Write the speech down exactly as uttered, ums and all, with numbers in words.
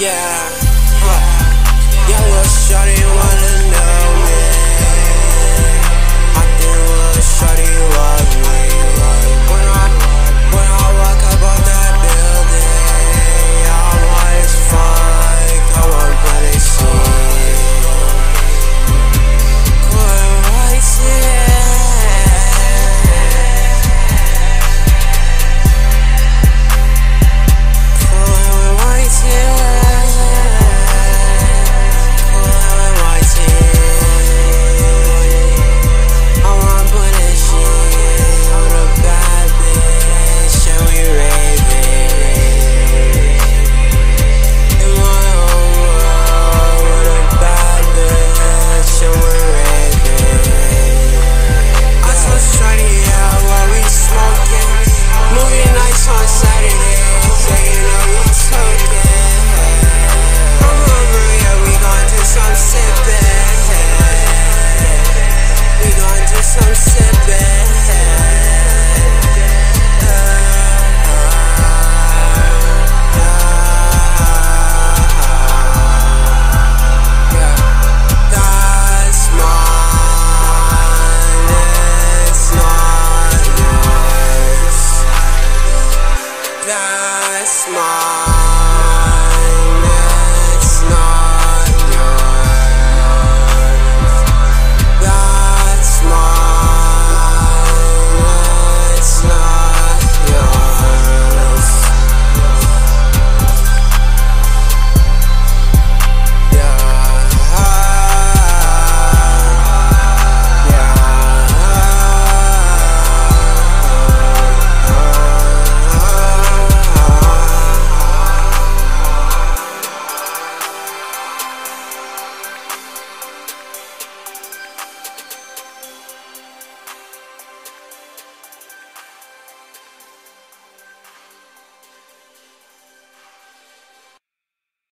Yeah.